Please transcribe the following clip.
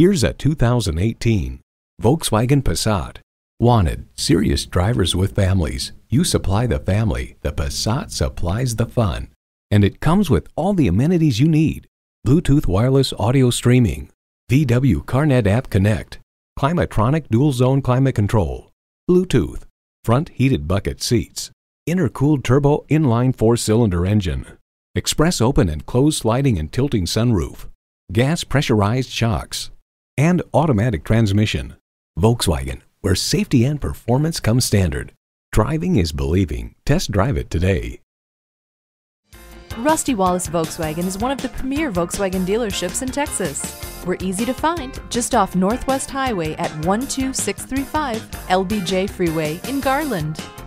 Here's a 2018 Volkswagen Passat. Wanted, serious drivers with families. You supply the family, the Passat supplies the fun. And it comes with all the amenities you need. Bluetooth wireless audio streaming, VW CarNet app connect, Climatronic dual zone climate control, Bluetooth, front heated bucket seats, intercooled turbo inline 4-cylinder engine, express open and closed sliding and tilting sunroof, gas pressurized shocks, and automatic transmission. Volkswagen, where safety and performance come standard. Driving is believing. Test drive it today. Rusty Wallis Volkswagen is one of the premier Volkswagen dealerships in Texas. We're easy to find just off Northwest Highway at 12635 LBJ Freeway in Garland.